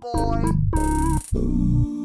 Boy.